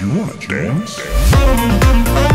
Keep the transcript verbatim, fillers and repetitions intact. You wanna dance?